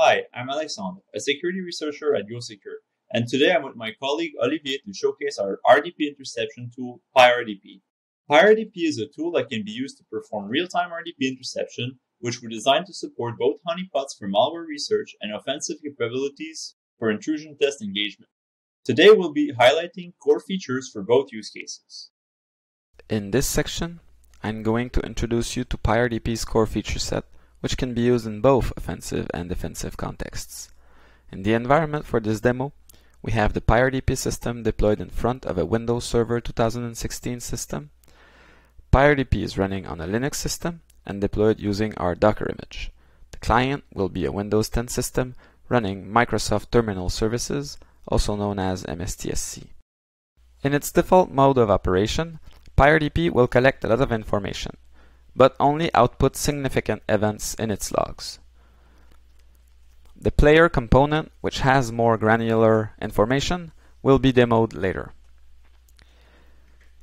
Hi, I'm Alexandre, a security researcher at GoSecure, and today I'm with my colleague Olivier to showcase our RDP interception tool, PyRDP. PyRDP is a tool that can be used to perform real-time RDP interception, which we designed to support both honeypots for malware research and offensive capabilities for intrusion test engagement. Today we'll be highlighting core features for both use cases. In this section, I'm going to introduce you to PyRDP's core feature set, which can be used in both offensive and defensive contexts. In the environment for this demo, we have the PyRDP system deployed in front of a Windows Server 2016 system. PyRDP is running on a Linux system and deployed using our Docker image. The client will be a Windows 10 system running Microsoft Terminal Services, also known as MSTSC. In its default mode of operation, PyRDP will collect a lot of information, but only output significant events in its logs. The player component, which has more granular information, will be demoed later.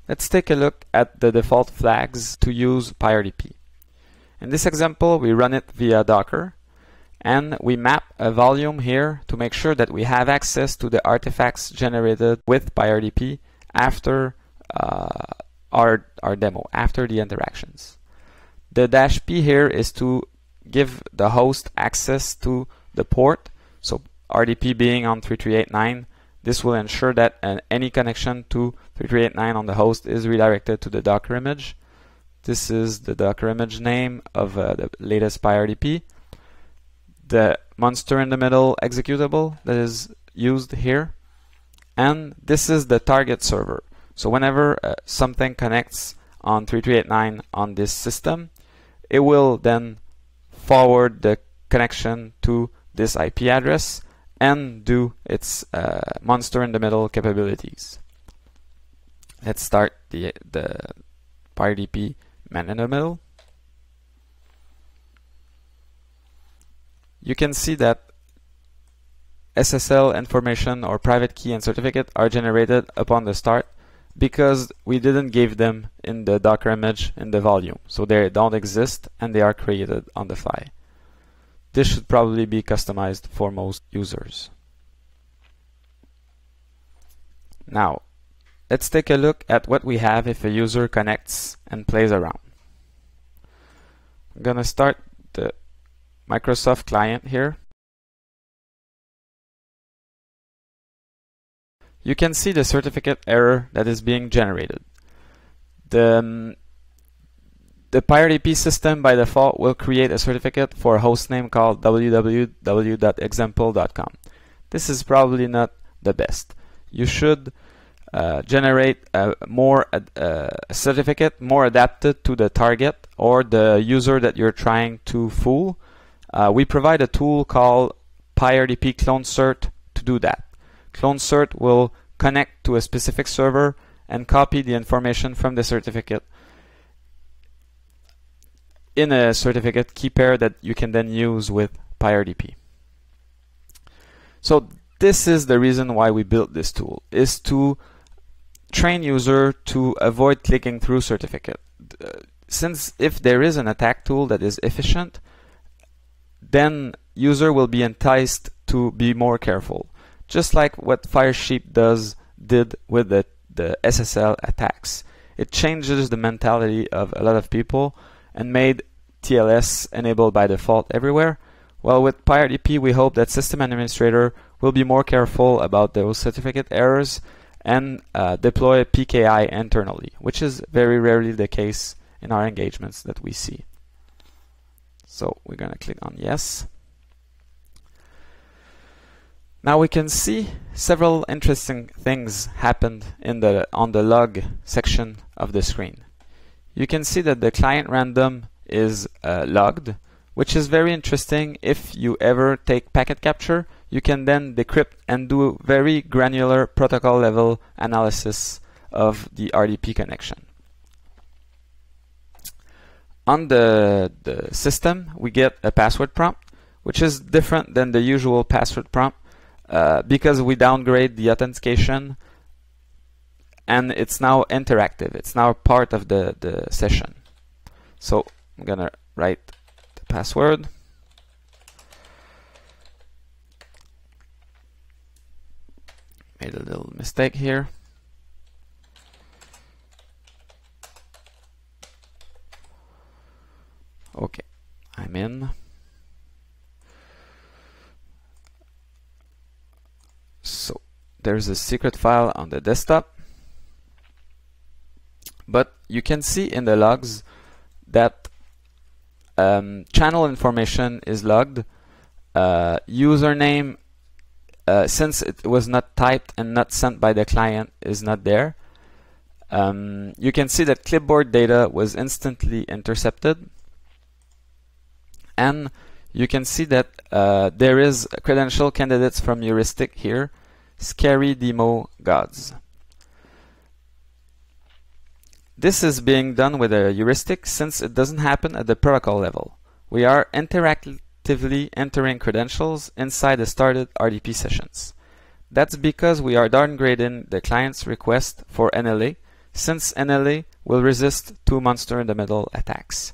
Let's take a look at the default flags to use PyRDP. In this example, we run it via Docker, and we map a volume here to make sure that we have access to the artifacts generated with PyRDP after our demo, after the interactions. The -p here is to give the host access to the port, so RDP being on 3389, this will ensure that any connection to 3389 on the host is redirected to the Docker image. This is the Docker image name of the latest PyRDP. The monster in the middle executable that is used here, and this is the target server. So whenever something connects on 3389 on this system, it will then forward the connection to this IP address and do its monster in the middle capabilities. Let's start the PyRDP man in the middle. You can see that SSL information or private key and certificate are generated upon the start because we didn't give them in the Docker image in the volume, so they don't exist and they are created on the fly. This should probably be customized for most users. Now, let's take a look at what we have if a user connects and plays around. I'm gonna start the Microsoft client here. You can see the certificate error that is being generated. The PyRDP system by default will create a certificate for a hostname called www.example.com. This is probably not the best. You should generate a certificate more adapted to the target or the user that you're trying to fool. We provide a tool called PyRDP clone cert to do that. Clone cert will connect to a specific server and copy the information from the certificate in a certificate key pair that you can then use with PyRDP. So this is the reason why we built this tool, is to train user to avoid clicking through certificate. Since if there is an attack tool that is efficient, then user will be enticed to be more careful. Just like what Firesheep did with the SSL attacks. It changes the mentality of a lot of people and made TLS enabled by default everywhere. Well, with PyRDP, we hope that system administrator will be more careful about those certificate errors and deploy PKI internally, which is very rarely the case in our engagements that we see. So we're gonna click on yes. Now we can see several interesting things happened on the log section of the screen. You can see that the client random is logged, which is very interesting. If you ever take packet capture, you can then decrypt and do very granular protocol level analysis of the RDP connection. On the system, we get a password prompt, which is different than the usual password prompt. Because we downgrade the authentication and it's now interactive. It's now part of the session. So I'm gonna write the password. made a little mistake here. Okay, I'm in. So there's a secret file on the desktop, but you can see in the logs that channel information is logged. Username, since it was not typed and not sent by the client, is not there. You can see that clipboard data was instantly intercepted, and you can see that there is credential candidates from heuristic here, scary demo gods. This is being done with a heuristic since it doesn't happen at the protocol level. We are interactively entering credentials inside the started RDP sessions. That's because we are downgrading the client's request for NLA, since NLA will resist two monster-in-the-middle attacks.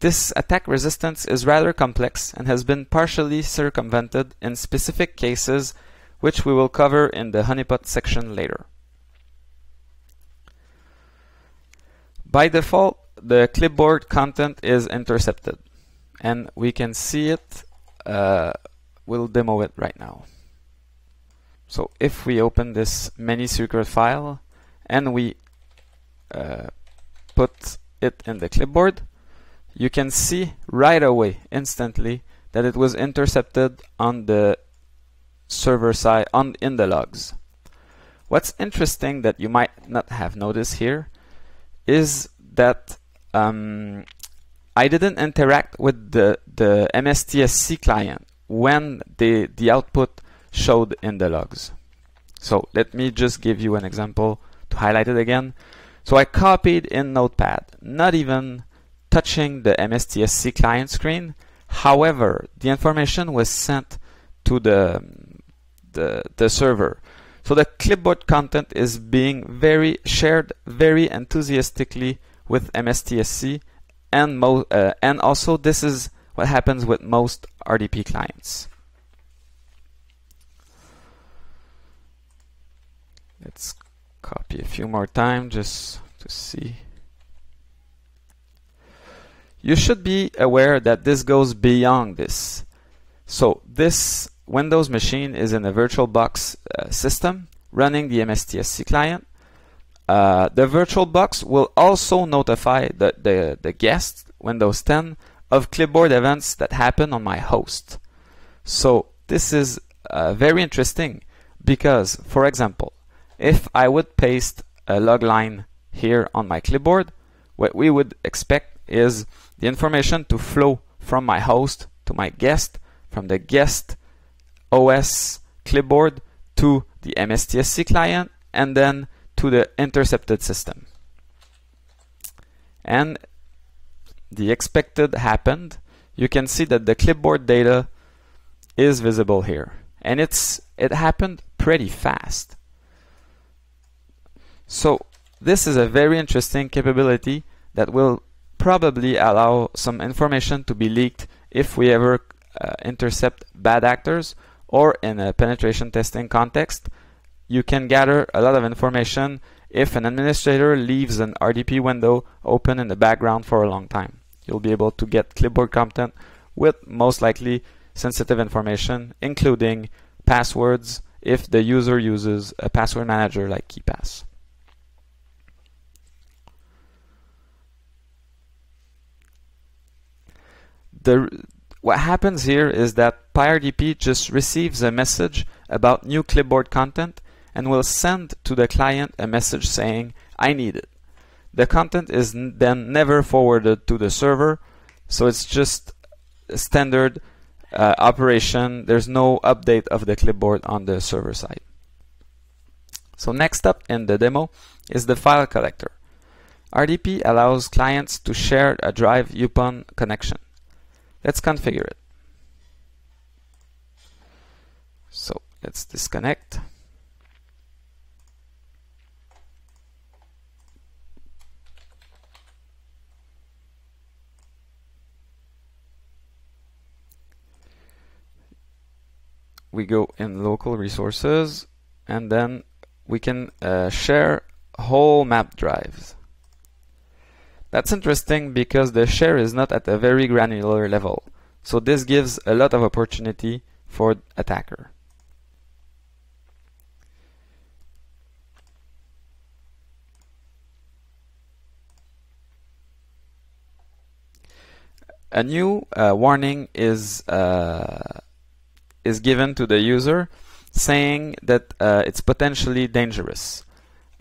This attack resistance is rather complex and has been partially circumvented in specific cases, which we will cover in the honeypot section later. By default, the clipboard content is intercepted, and we can see it. We'll demo it right now. So if we open this mini secret file and we put it in the clipboard, you can see right away, instantly, that it was intercepted on the server side, in the logs. What's interesting that you might not have noticed here is that I didn't interact with the MSTSC client when the output showed in the logs. So let me just give you an example to highlight it again. So I copied in Notepad, not even touching the MSTSC client screen. However, the information was sent to the server. So the clipboard content is being shared very enthusiastically with MSTSC, and also this is what happens with most RDP clients. Let's copy a few more times just to see. You should be aware that this goes beyond this. So this Windows machine is in a VirtualBox system running the MSTSC client. The VirtualBox will also notify the guest, Windows 10, of clipboard events that happen on my host. So this is very interesting because, for example, if I would paste a log line here on my clipboard, what we would expect is the information to flow from my host to my guest, from the guest OS clipboard to the MSTSC client, and then to the intercepted system. And the expected happened. You can see that the clipboard data is visible here, and it happened pretty fast. So this is a very interesting capability that will probably allow some information to be leaked if we ever intercept bad actors, or in a penetration testing context. You can gather a lot of information if an administrator leaves an RDP window open in the background for a long time. You'll be able to get clipboard content with most likely sensitive information, including passwords if the user uses a password manager like KeePass. What happens here is that PyRDP just receives a message about new clipboard content and will send to the client a message saying, "I need it." The content is then never forwarded to the server, so it's just a standard operation. There's no update of the clipboard on the server side. So next up in the demo is the file collector. RDP allows clients to share a drive upon connection. Let's configure it. So let's disconnect. We go in local resources, and then we can share whole map drives. That's interesting because the share is not at a very granular level, so this gives a lot of opportunity for attacker. A new warning is given to the user saying that it's potentially dangerous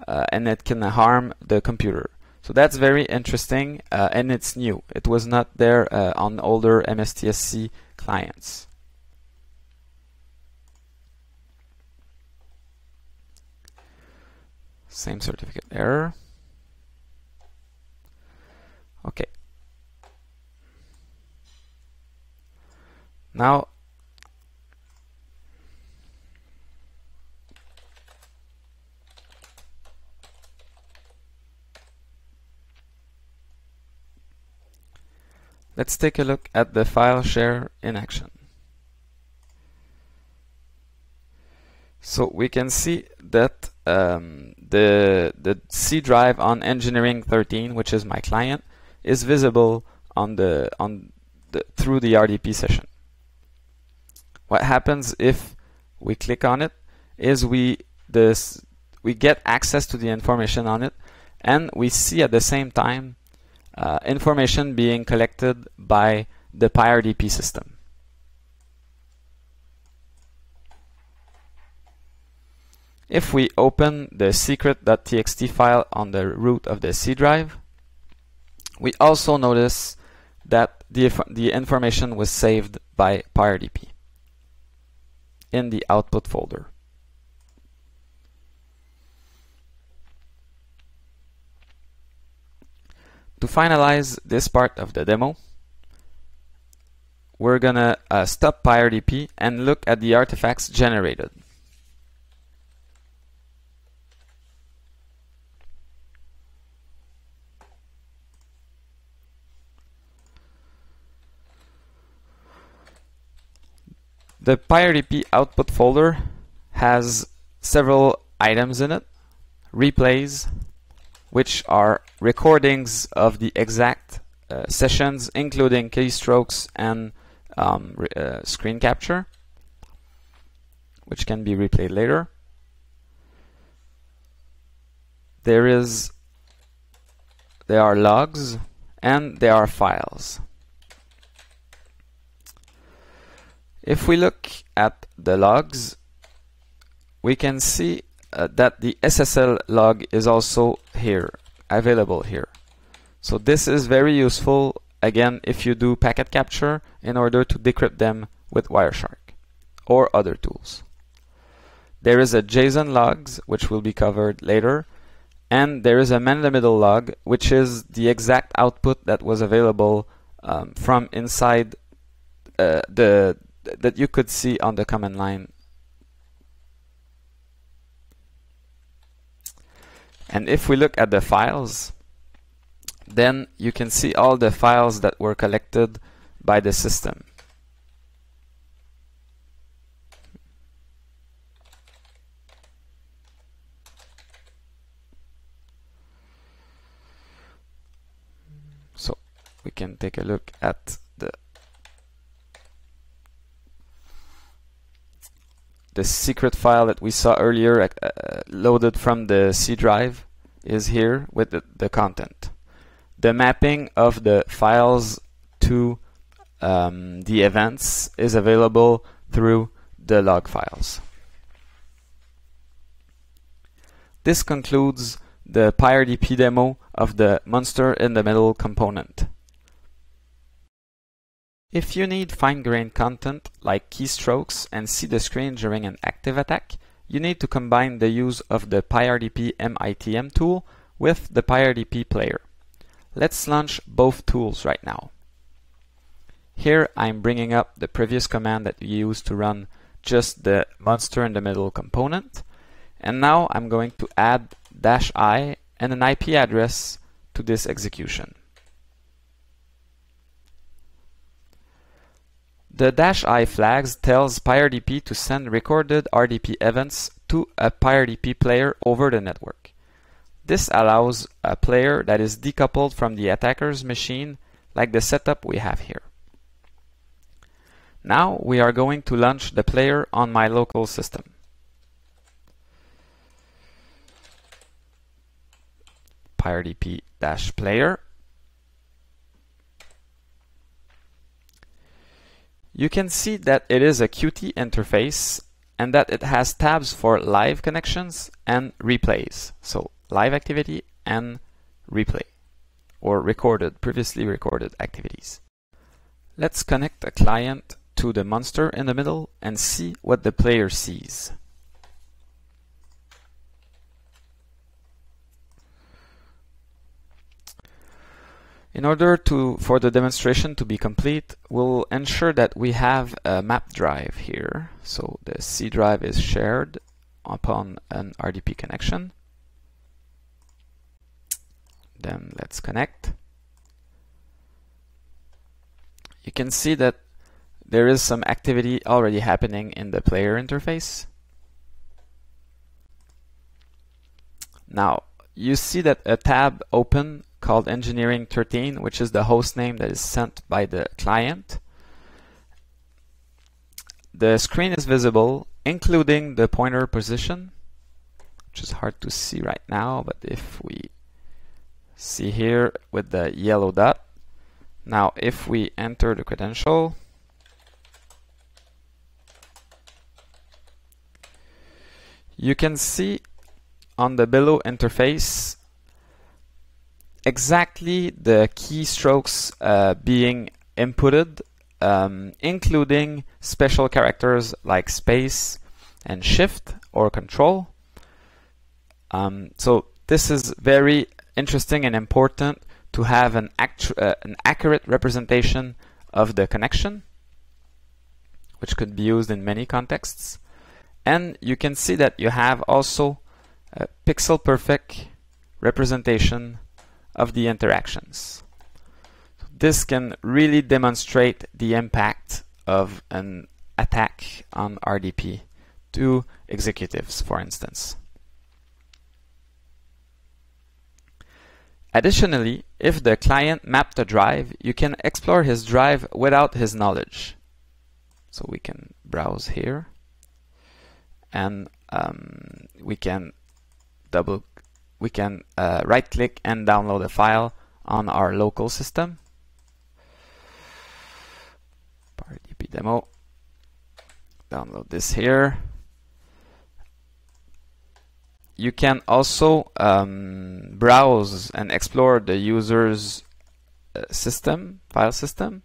and it can harm the computer. So that's very interesting and it's new. It was not there on older MSTSC clients. Same certificate error. Okay. Now let's take a look at the file share in action. So we can see that the C drive on Engineering 13, which is my client, is visible on the through the RDP session. What happens if we click on it is we get access to the information on it, and we see at the same time information being collected by the PyRDP system. If we open the secret.txt file on the root of the C drive, we also notice that the information was saved by PyRDP in the output folder. To finalize this part of the demo, we're gonna stop PyRDP and look at the artifacts generated. The PyRDP output folder has several items in it, replays, which are recordings of the exact sessions, including keystrokes and screen capture, which can be replayed later. There are logs and there are files. If we look at the logs, we can see that the SSL log is also here, available here. So this is very useful, again, if you do packet capture in order to decrypt them with Wireshark or other tools. There is a JSON logs, which will be covered later, and there is a man-in-the-middle log, which is the exact output that was available from inside that you could see on the command line. And if we look at the files, then you can see all the files that were collected by the system. So we can take a look at the secret file that we saw earlier loaded from the C drive is here with the content. The mapping of the files to the events is available through the log files. This concludes the PyRDP demo of the monster in the middle component. If you need fine-grained content like keystrokes and see the screen during an active attack, you need to combine the use of the PyRDP MITM tool with the PyRDP player. Let's launch both tools right now. Here I'm bringing up the previous command that we used to run just the monster in the middle component, and now I'm going to add -i and an IP address to this execution. The -i flags tells PyRDP to send recorded RDP events to a PyRDP player over the network. This allows a player that is decoupled from the attacker's machine, like the setup we have here. Now we are going to launch the player on my local system. PyRDP-player. You can see that it is a Qt interface and that it has tabs for live connections and replays. So live activity and replay, or recorded, previously recorded activities. Let's connect a client to the monster in the middle and see what the player sees. In order for the demonstration to be complete, we'll ensure that we have a map drive here. So the C drive is shared upon an RDP connection. Then let's connect. You can see that there is some activity already happening in the player interface. Now, you see that a tab open called Engineering 13, which is the host name that is sent by the client. The screen is visible, including the pointer position, which is hard to see right now, but if we see here with the yellow dot. Now, if we enter the credential, you can see on the below interface exactly the keystrokes being inputted, including special characters like space and shift or control. So this is very interesting and important to have an accurate representation of the connection, which could be used in many contexts. And you can see that you have also a pixel perfect representation of the interactions. This can really demonstrate the impact of an attack on RDP to executives, for instance. Additionally, if the client mapped a drive, you can explore his drive without his knowledge. So we can browse here, and we can right-click and download a file on our local system. PyRDP demo. Download this here. You can also browse and explore the user's file system.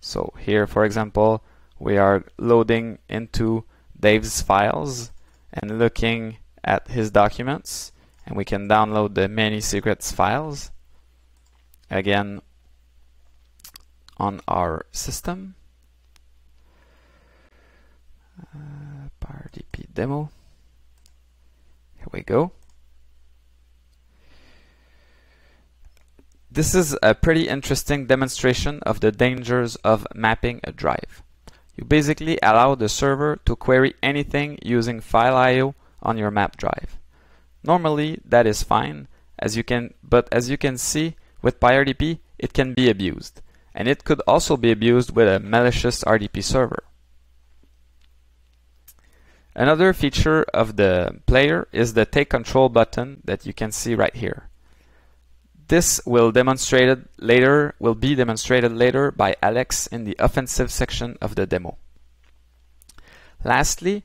So here, for example, we are loading into Dave's files and looking at his documents. And we can download the many secrets files again on our system. PyRDP demo. Here we go. This is a pretty interesting demonstration of the dangers of mapping a drive. You basically allow the server to query anything using file IO on your map drive. Normally that is fine, but as you can see with PyRDP, it can be abused, and it could also be abused with a malicious RDP server. Another feature of the player is the Take Control button that you can see right here. This will be demonstrated later by Alex in the offensive section of the demo. Lastly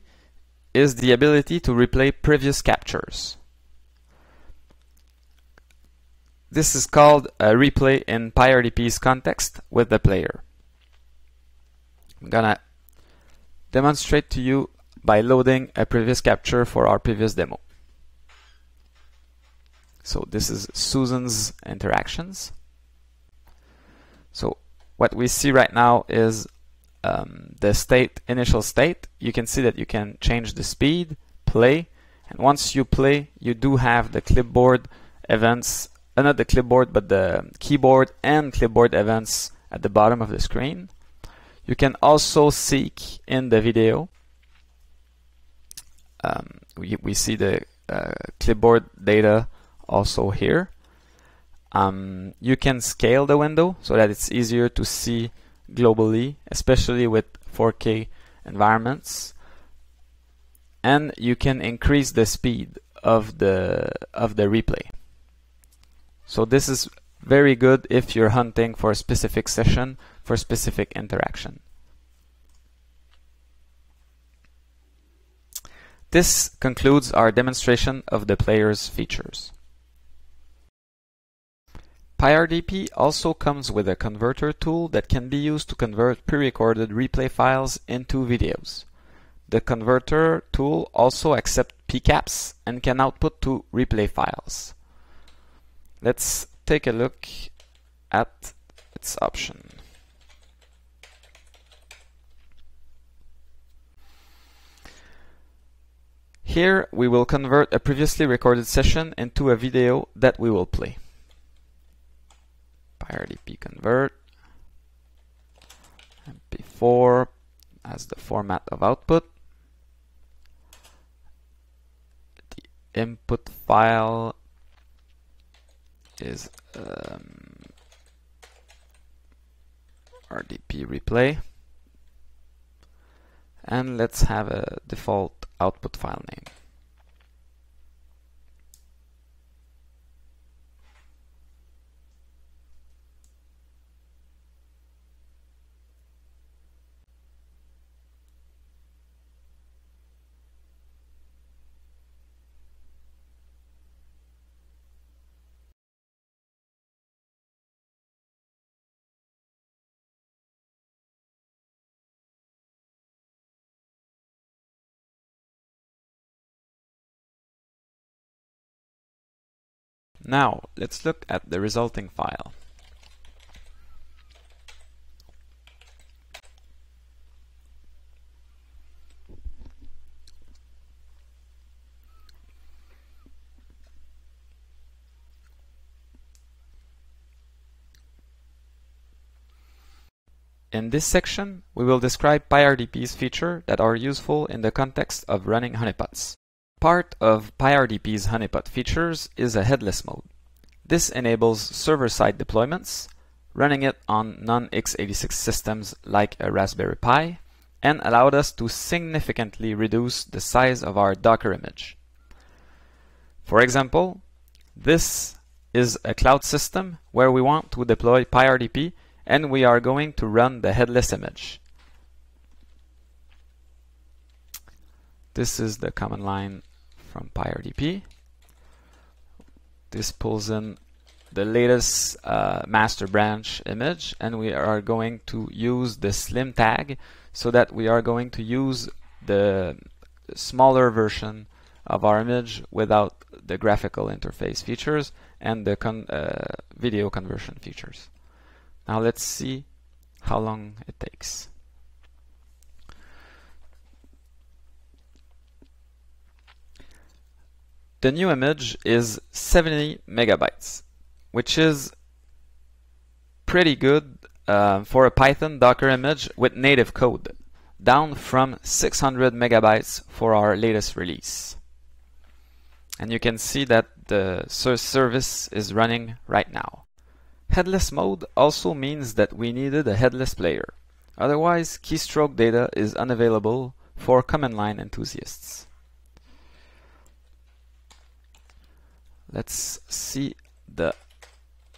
is the ability to replay previous captures. This is called a replay in PyRDP's context with the player. I'm gonna demonstrate to you by loading a previous capture for our previous demo. So this is Susan's interactions. So what we see right now is the initial state. You can see that you can change the speed, play, and once you play, you do have the clipboard events, not the clipboard, but the keyboard and clipboard events at the bottom of the screen. You can also seek in the video. We see the clipboard data also here. You can scale the window so that it's easier to see globally, especially with 4K environments. And you can increase the speed of the replay. So this is very good if you're hunting for a specific session, for a specific interaction. This concludes our demonstration of the player's features. PyRDP also comes with a converter tool that can be used to convert pre-recorded replay files into videos. The converter tool also accepts PCAPs and can output to replay files. Let's take a look at its option. Here we will convert a previously recorded session into a video that we will play. PyRDP convert MP4 as the format of output. The input file is RDP replay, and let's have a default output file name. Now, let's look at the resulting file. In this section, we will describe PyRDP's features that are useful in the context of running honeypots. Part of PyRDP's honeypot features is a headless mode. This enables server-side deployments, running it on non-x86 systems like a Raspberry Pi, and allowed us to significantly reduce the size of our Docker image. For example, this is a cloud system where we want to deploy PyRDP and we are going to run the headless image. This is the command line from PyRDP. This pulls in the latest master branch image, and we are going to use the slim tag so that we are going to use the smaller version of our image without the graphical interface features and the video conversion features. Now let's see how long it takes. The new image is 70 megabytes, which is pretty good for a Python Docker image with native code, down from 600 megabytes for our latest release. And you can see that the service is running right now. Headless mode also means that we needed a headless player. Otherwise, keystroke data is unavailable for command line enthusiasts. Let's see the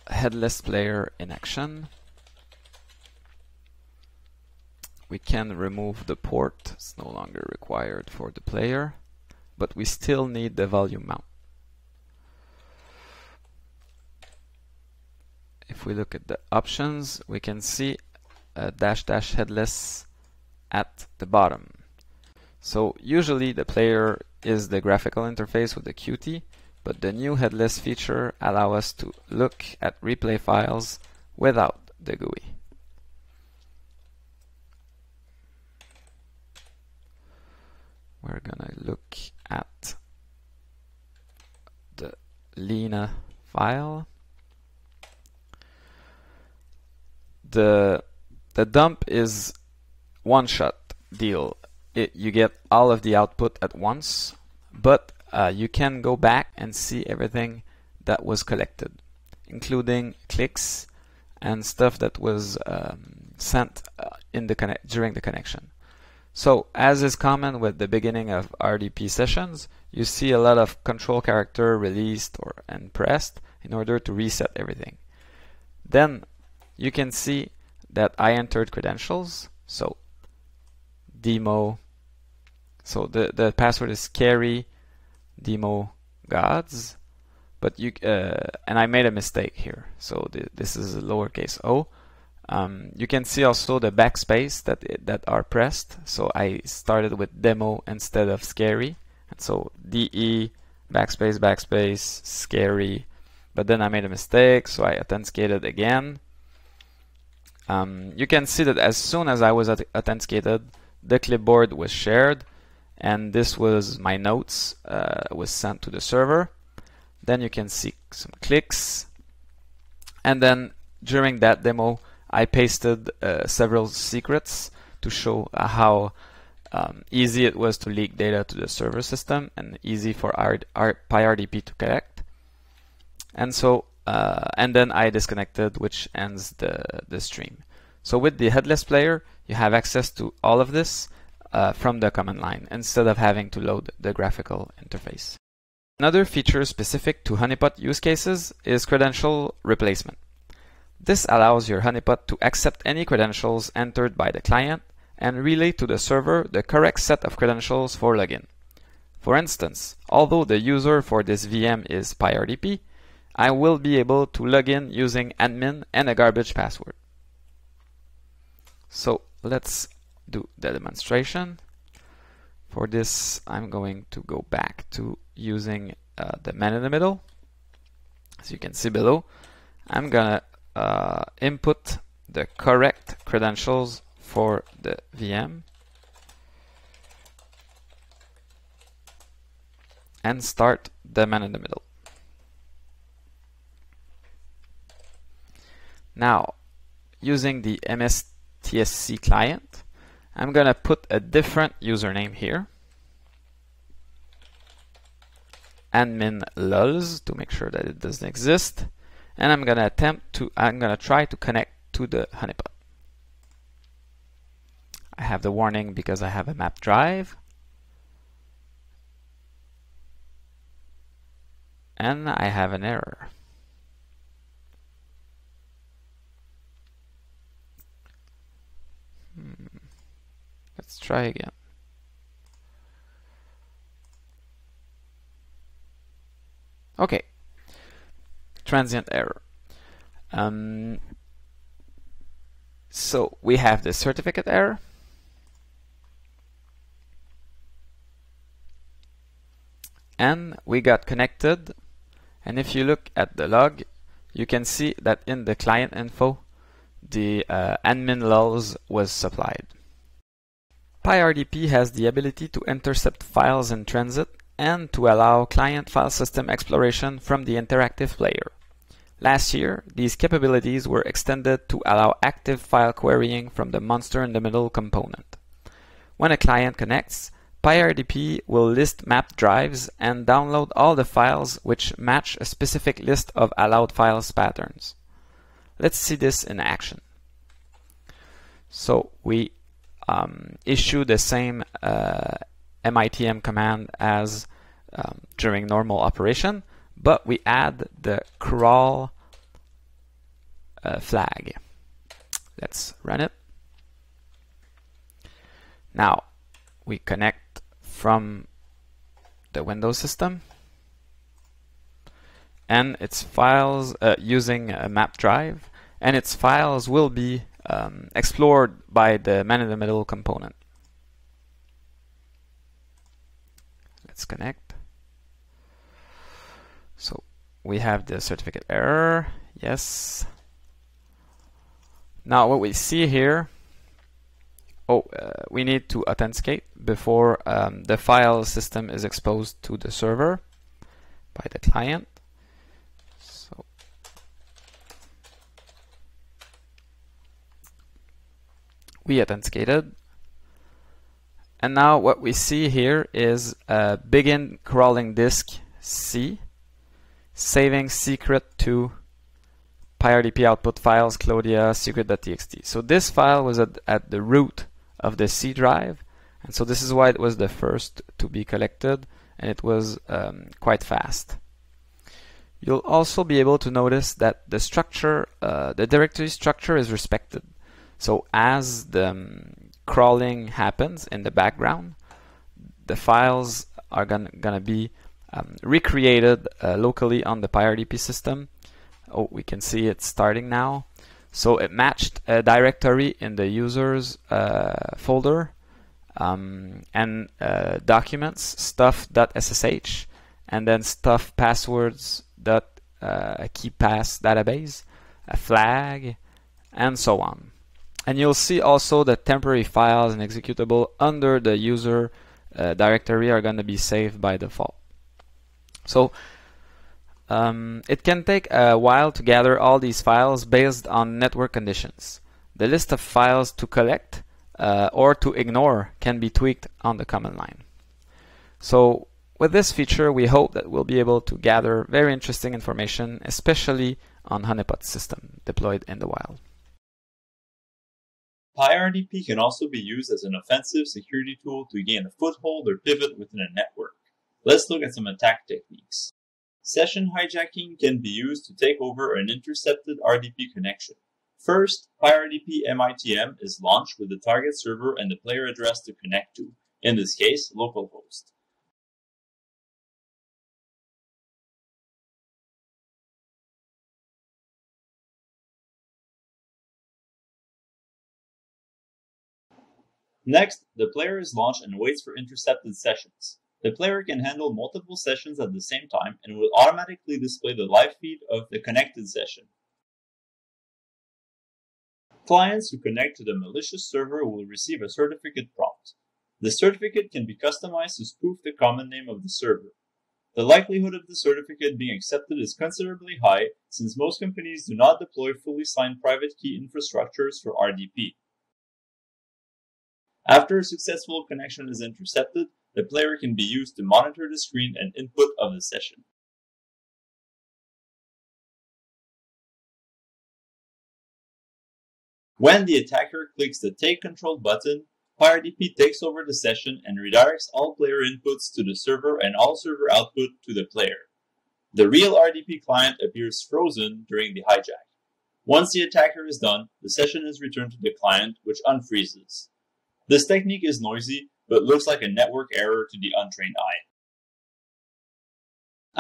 headless player in action. We can remove the port, it's no longer required for the player, but we still need the volume mount. If we look at the options, we can see a -- headless at the bottom. So usually the player is the graphical interface with the Qt, but the new headless feature allows us to look at replay files without the GUI. We're gonna look at the Lina file. The dump is one-shot deal. You get all of the output at once, but you can go back and see everything that was collected, including clicks and stuff that was sent during the connection. So, as is common with the beginning of RDP sessions, you see a lot of control character released and pressed in order to reset everything. Then you can see that I entered credentials, so demo, so the password is scary demo gods, but you and I made a mistake here, so this is a lowercase o. You can see also the backspace that are pressed, so I started with demo instead of scary, and so de backspace backspace scary, but then I made a mistake, so I authenticated again. You can see that as soon as I was authenticated, the clipboard was shared, and this was my notes, was sent to the server. Then you can see some clicks, and then during that demo I pasted several secrets to show how easy it was to leak data to the server system and easy for our PyRDP to collect. And so and then I disconnected, which ends the stream. So with the headless player you have access to all of this from the command line instead of having to load the graphical interface. Another feature specific to Honeypot use cases is credential replacement. This allows your Honeypot to accept any credentials entered by the client and relay to the server the correct set of credentials for login. For instance, although the user for this VM is PyRDP, I will be able to log in using admin and a garbage password. So let's do the demonstration. For this, I'm going to go back to using the man in the middle. As you can see below, I'm gonna input the correct credentials for the VM and start the man in the middle. Now, using the MSTSC client, I'm gonna put a different username here, admin lols, to make sure that it doesn't exist, and I'm gonna try to connect to the Honeypot. I have the warning because I have a map drive, and I have an error. Let's try again. Okay, transient error. So we have the certificate error, and we got connected, and if you look at the log you can see that in the client info the admin lols was supplied. PyRDP has the ability to intercept files in transit and to allow client file system exploration from the interactive player. Last year, these capabilities were extended to allow active file querying from the monster in the middle component. When a client connects, PyRDP will list map drives and download all the files which match a specific list of allowed files patterns. Let's see this in action. So we issue the same MITM command as during normal operation, but we add the crawl flag. Let's run it. Now we connect from the Windows system, and its files using a map drive, and its files will be explored by the man-in-the-middle component. Let's connect. So we have the certificate error. Yes. Now what we see here. We need to authenticate before the file system is exposed to the server by the client. We authenticated, And now what we see here is begin crawling disk C, saving secret to PyRDP output files, Claudia, secret.txt. So this file was at the root of the C drive, and so this is why it was the first to be collected, and it was quite fast. You'll also be able to notice that the structure, the directory structure is respected. So as the crawling happens in the background, the files are gonna be recreated locally on the PyRDP system. Oh, we can see it's starting now. So it matched a directory in the users folder and documents stuff.ssh and then stuff passwords.keepass database, a flag, and so on. And you'll see also that temporary files and executable under the user directory are going to be saved by default. So it can take a while to gather all these files based on network conditions. The list of files to collect or to ignore can be tweaked on the command line. So with this feature, we hope that we'll be able to gather very interesting information, especially on honeypot system deployed in the wild. PyRDP can also be used as an offensive security tool to gain a foothold or pivot within a network. Let's look at some attack techniques. Session hijacking can be used to take over an intercepted RDP connection. First, PyRDP MITM is launched with the target server and the player address to connect to, in this case, localhost. Next, the player is launched and waits for intercepted sessions. The player can handle multiple sessions at the same time and will automatically display the live feed of the connected session. Clients who connect to the malicious server will receive a certificate prompt. The certificate can be customized to spoof the common name of the server. The likelihood of the certificate being accepted is considerably high since most companies do not deploy fully signed private key infrastructures for RDP. After a successful connection is intercepted, the player can be used to monitor the screen and input of the session. When the attacker clicks the Take Control button, PyRDP takes over the session and redirects all player inputs to the server and all server output to the player. The real RDP client appears frozen during the hijack. Once the attacker is done, the session is returned to the client, which unfreezes. This technique is noisy, but looks like a network error to the untrained eye.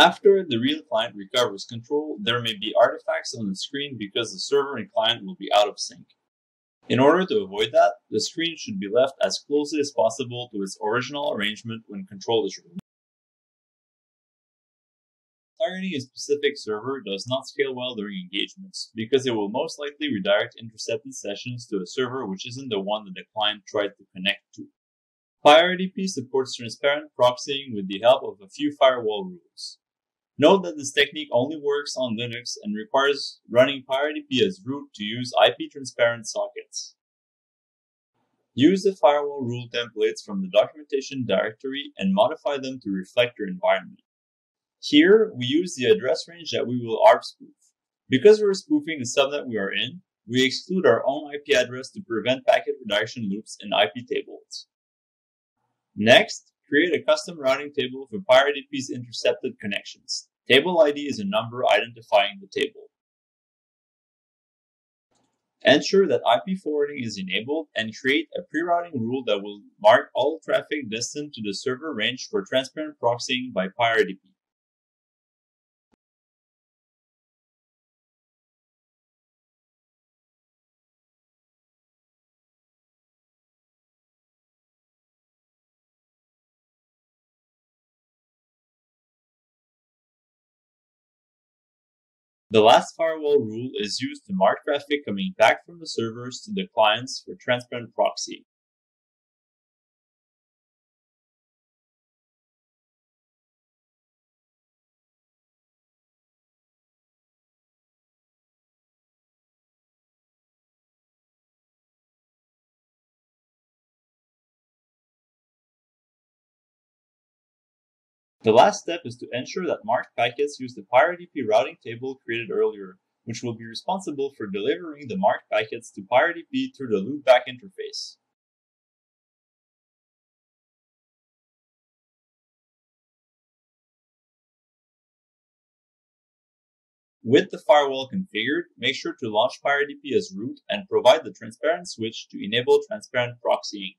After the real client recovers control, there may be artifacts on the screen because the server and client will be out of sync. In order to avoid that, the screen should be left as closely as possible to its original arrangement when control is released. Targeting a specific server does not scale well during engagements because it will most likely redirect intercepted sessions to a server which isn't the one that the client tried to connect to. PyRDP supports transparent proxying with the help of a few firewall rules. Note that this technique only works on Linux and requires running PyRDP as root to use IP-transparent sockets. Use the firewall rule templates from the documentation directory and modify them to reflect your environment. Here, we use the address range that we will ARP spoof. Because we're spoofing the subnet we are in, we exclude our own IP address to prevent packet reduction loops in IP tables. Next, create a custom routing table for PyRDP's intercepted connections. Table ID is a number identifying the table. Ensure that IP forwarding is enabled and create a pre-routing rule that will mark all traffic destined to the server range for transparent proxying by PyRDP. The last firewall rule is used to mark traffic coming back from the servers to the clients for transparent proxy. The last step is to ensure that marked packets use the PyRDP routing table created earlier, which will be responsible for delivering the marked packets to PyRDP through the loopback interface. With the firewall configured, make sure to launch PyRDP as root and provide the transparent switch to enable transparent proxying.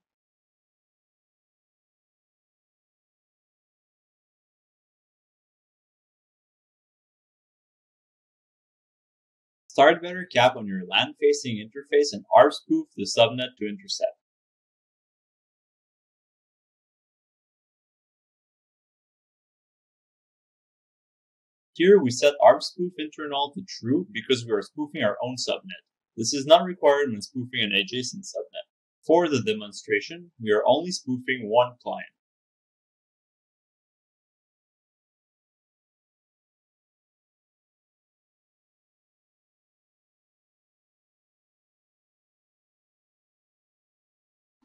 Start better cap on your LAN-facing interface and ARP spoof the subnet to intercept. Here we set ARP spoof internal to true because we are spoofing our own subnet. This is not required when spoofing an adjacent subnet. For the demonstration, we are only spoofing one client.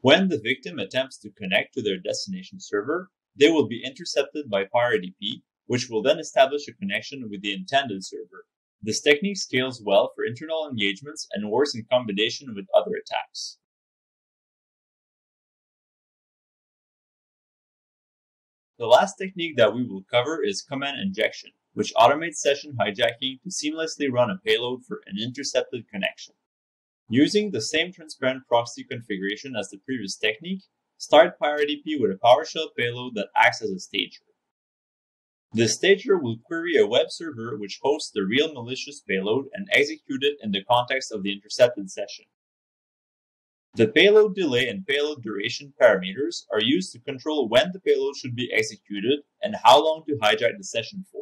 When the victim attempts to connect to their destination server, they will be intercepted by PyRDP, which will then establish a connection with the intended server. This technique scales well for internal engagements and works in combination with other attacks. The last technique that we will cover is command injection, which automates session hijacking to seamlessly run a payload for an intercepted connection. Using the same transparent proxy configuration as the previous technique, start PyRDP with a PowerShell payload that acts as a stager. The stager will query a web server which hosts the real malicious payload and execute it in the context of the intercepted session. The payload delay and payload duration parameters are used to control when the payload should be executed and how long to hijack the session for.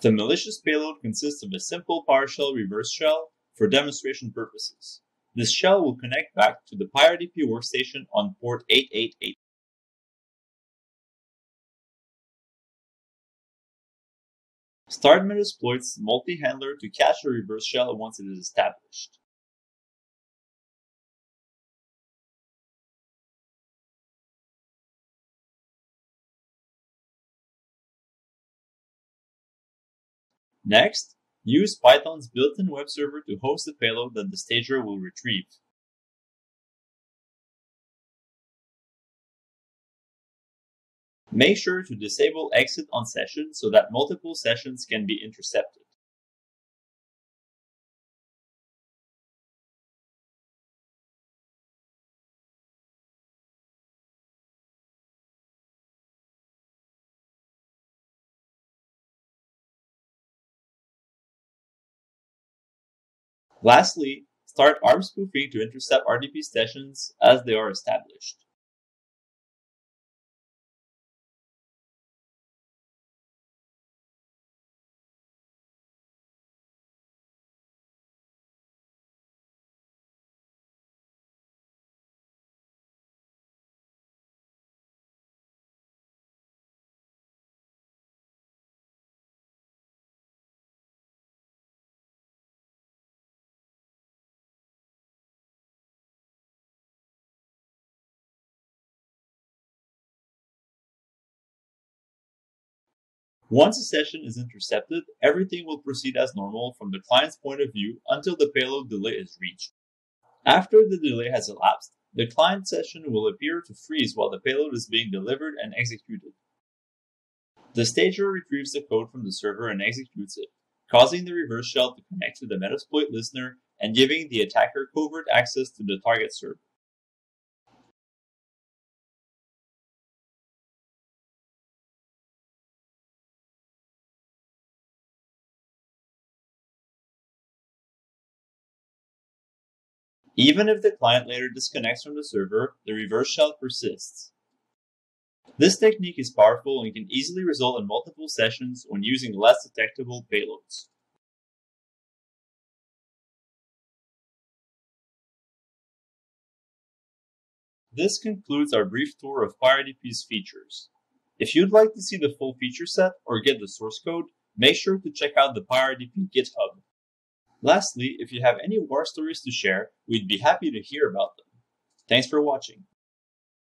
The malicious payload consists of a simple PowerShell reverse shell for demonstration purposes. This shell will connect back to the PyRDP workstation on port 888. Start Metasploit's multi-handler to catch the reverse shell once it is established. Next, use Python's built-in web server to host the payload that the stager will retrieve. Make sure to disable exit on session so that multiple sessions can be intercepted. Lastly, start ARP spoofing to intercept RDP sessions as they are established. Once a session is intercepted, everything will proceed as normal from the client's point of view until the payload delay is reached. After the delay has elapsed, the client session will appear to freeze while the payload is being delivered and executed. The stager retrieves the code from the server and executes it, causing the reverse shell to connect to the Metasploit listener and giving the attacker covert access to the target server. Even if the client later disconnects from the server, the reverse shell persists. This technique is powerful and can easily result in multiple sessions when using less detectable payloads. This concludes our brief tour of PyRDP's features. If you'd like to see the full feature set or get the source code, make sure to check out the PyRDP GitHub. Lastly, if you have any war stories to share, we'd be happy to hear about them. Thanks for watching.